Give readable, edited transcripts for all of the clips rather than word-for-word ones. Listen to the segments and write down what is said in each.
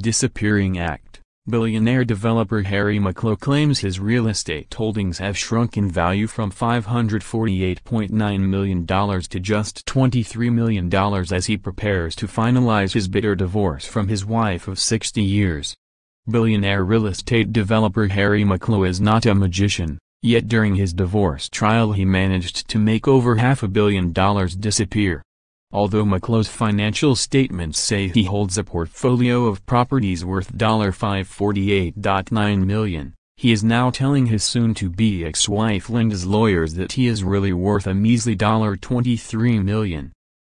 Disappearing act. Billionaire developer Harry Macklowe claims his real estate holdings have shrunk in value from $548.9 million to just $23 million as he prepares to finalize his bitter divorce from his wife of 60 years. Billionaire real estate developer Harry Macklowe is not a magician, yet during his divorce trial he managed to make over $500 million disappear. Although Macklowe's financial statements say he holds a portfolio of properties worth $548.9 million, he is now telling his soon-to-be ex-wife Linda's lawyers that he is really worth a measly $23 million.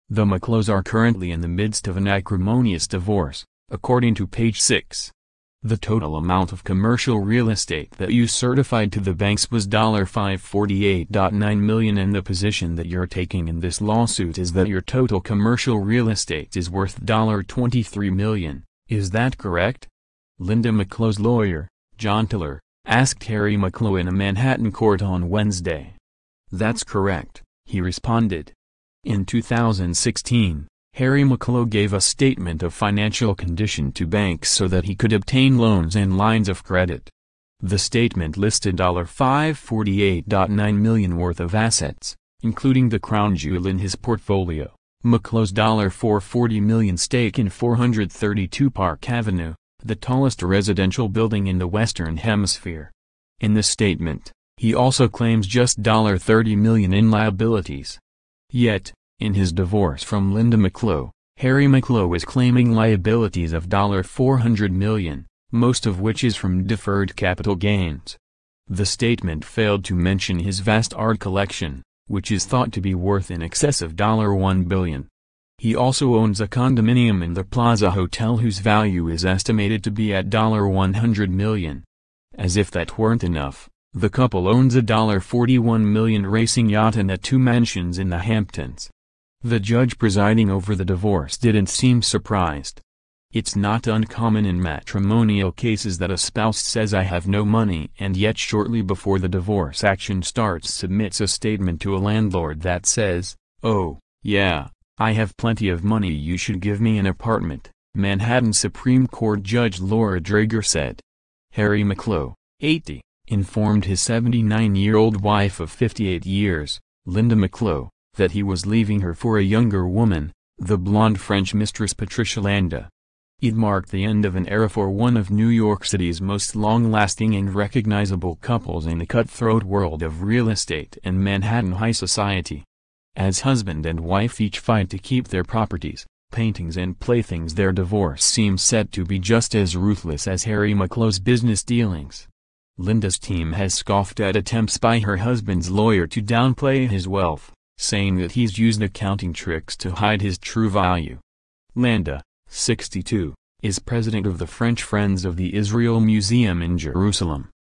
The Macklowes are currently in the midst of an acrimonious divorce, according to Page Six. The total amount of commercial real estate that you certified to the banks was $548.9 million, and the position that you're taking in this lawsuit is that your total commercial real estate is worth $23 million, is that correct? Linda Macklowe's lawyer, John Teitler, asked Harry Macklowe in a Manhattan court on Wednesday. "That's correct," he responded. In 2016, Harry Macklowe gave a statement of financial condition to banks so that he could obtain loans and lines of credit. The statement listed $548.9 million worth of assets, including the crown jewel in his portfolio, Macklowe's $440 million stake in 432 Park Avenue, the tallest residential building in the Western Hemisphere. In the statement, he also claims just $30 million in liabilities. Yet, in his divorce from Linda Macklowe, Harry Macklowe is claiming liabilities of $400 million, most of which is from deferred capital gains. The statement failed to mention his vast art collection, which is thought to be worth in excess of $1 billion. He also owns a condominium in the Plaza Hotel whose value is estimated to be at $100 million. As if that weren't enough, the couple owns a $41 million racing yacht and two mansions in the Hamptons. The judge presiding over the divorce didn't seem surprised. "It's not uncommon in matrimonial cases that a spouse says I have no money and yet shortly before the divorce action starts submits a statement to a landlord that says, 'Oh, yeah, I have plenty of money, you should give me an apartment,'" Manhattan Supreme Court Judge Laura Drager said. Harry Macklowe, 80, informed his 79-year-old wife of 58 years, Linda Macklowe, that he was leaving her for a younger woman, the blonde French mistress Patricia Landa. It marked the end of an era for one of New York City's most long-lasting and recognizable couples in the cutthroat world of real estate and Manhattan high society. As husband and wife each fight to keep their properties, paintings and playthings, their divorce seems set to be just as ruthless as Harry Macklowe's business dealings. Linda's team has scoffed at attempts by her husband's lawyer to downplay his wealth, saying that he's used accounting tricks to hide his true value. Landa, 62, is president of the French Friends of the Israel Museum in Jerusalem.